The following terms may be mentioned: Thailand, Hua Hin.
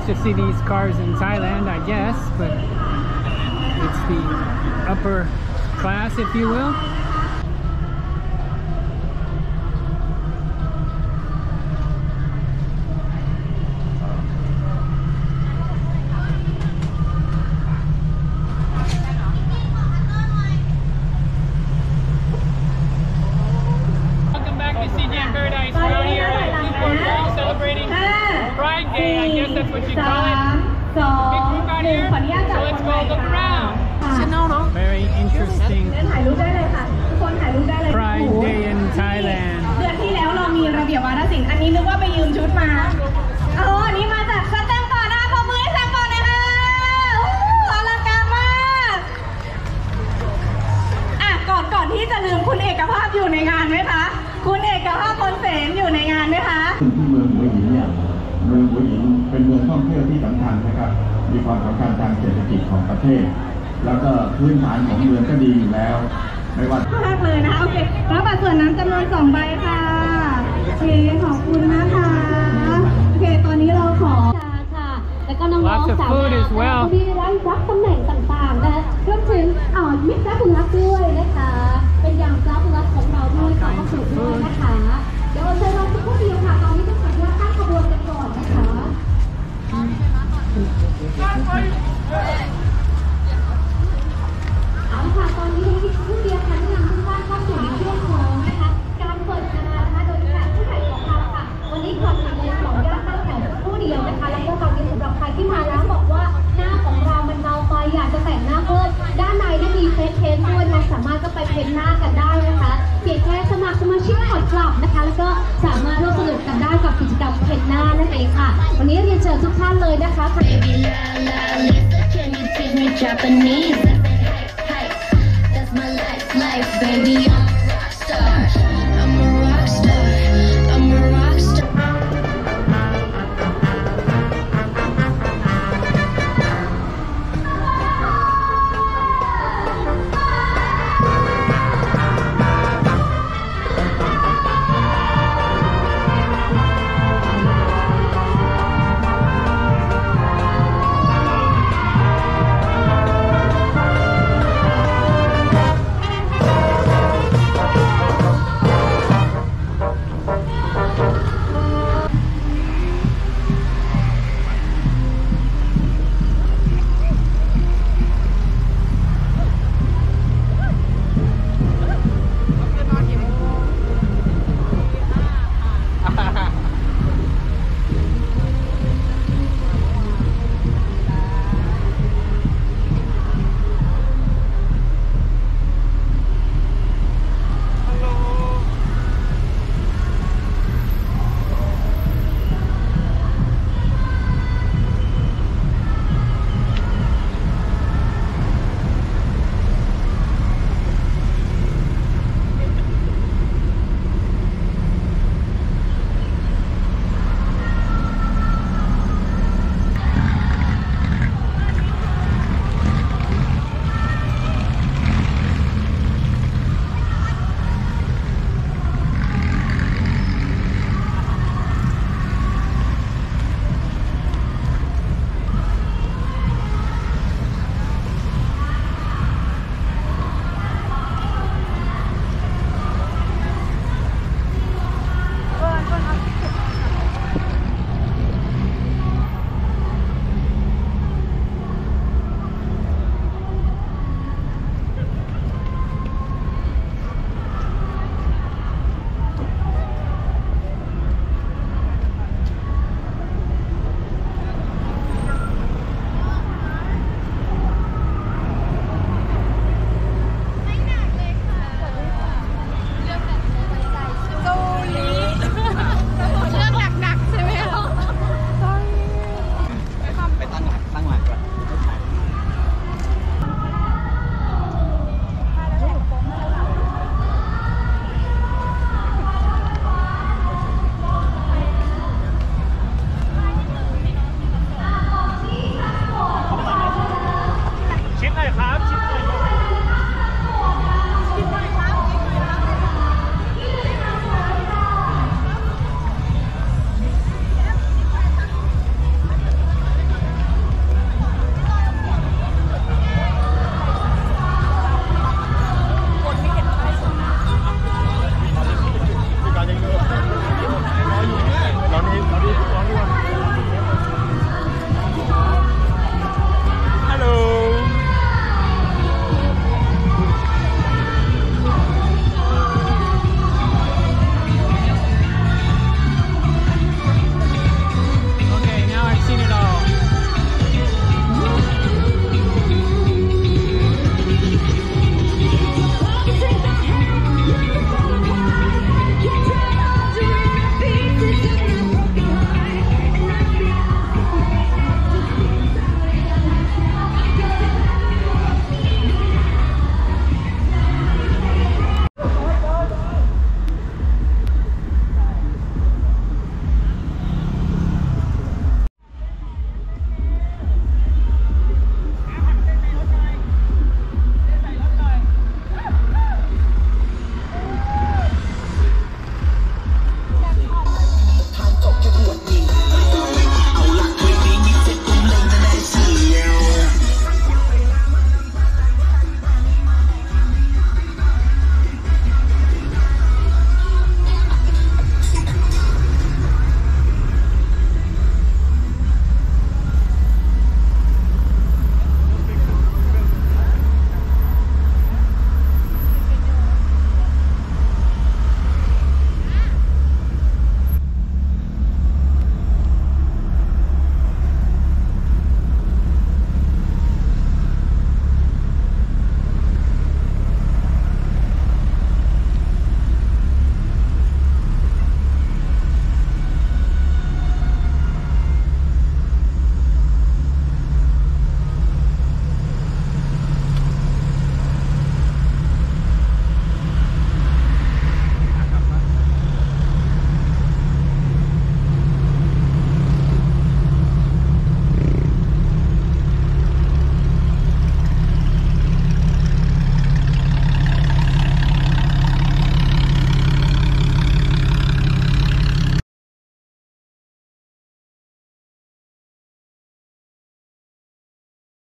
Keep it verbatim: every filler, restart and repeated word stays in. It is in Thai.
used to see these cars in Thailand, I guess, but it's the upper class, if you will. Very interesting Pride Day in Thailand. เดือนที่แล้วเรามีระเบียบวาทศิลป์อันนี้นึกว่าไปยืมชุดมาอ๋อนี่มาจากสแตมป์ก่อนนะขอมือให้สแตมป์ก่อนเลยค่ะอลังการมากอ่ะก่อนก่อนที่จะลืมคุณเอกภาพอยู่ในงานไหมคะคุณเอกภาพคนเสนอยู่ในงานไหมคะที่เมืองหัวหินเนี่ยเมืองหัวหินเป็นเมืองท่องเที่ยวที่สำคัญนะครับมีความสำคัญทางเศรษฐกิจของประเทศแล้วก็พื้นฐานของเมืองก็ดีอยู่แล้วไม่ว่ามากเลยนะโอเครับบัตรส่วนน้ำจำนวนสองใบค่ะโอเคขอบคุณนะคะโอเคตอนนี้เราขอค่ะแล้วก็น้องๆสาวที่ได้รับตำแหน่งต่างๆนะรวมถึงอ๋อมิตรรักคุณรักด้วยนะคะเป็นอย่างรักคุณรักของเราด้วยขอบคุณด้วยนะคะเดี๋ยวเราเชิญน้องทุกคนเดียวค่ะตอนนี้ต้องขออนุญาตตั้งขบวนกันก่อนนะคะตอนนี้เด็กๆผู้เรียนทั้งหลังทุกบ้านก็อยู่ในช่วงของนะคะการเปิดงานนะคะโดยการผู้ขายของเราค่ะวันนี้ขอขอบคุณของย่าตั้งแต่ผู้เดียวนะคะแล้วก็ตอนนี้สำหรับใครที่มาแล้วบอกว่าหน้าของเรามันเมาไปอยากจะแต่งหน้าเพิ่มด้านในได้มีเพ้นท์ด้วยเราสามารถก็ไปเพ้นท์หน้ากันได้นะคะเพียงแค่สมัครสมาชิกกดกลับนะคะแล้วก็สามารถร่วมสนุกกันได้กับกิจกรรมเพ้นท์หน้านั่นเองค่ะวันนี้เรียนเชิญทุกท่านเลยนะคะ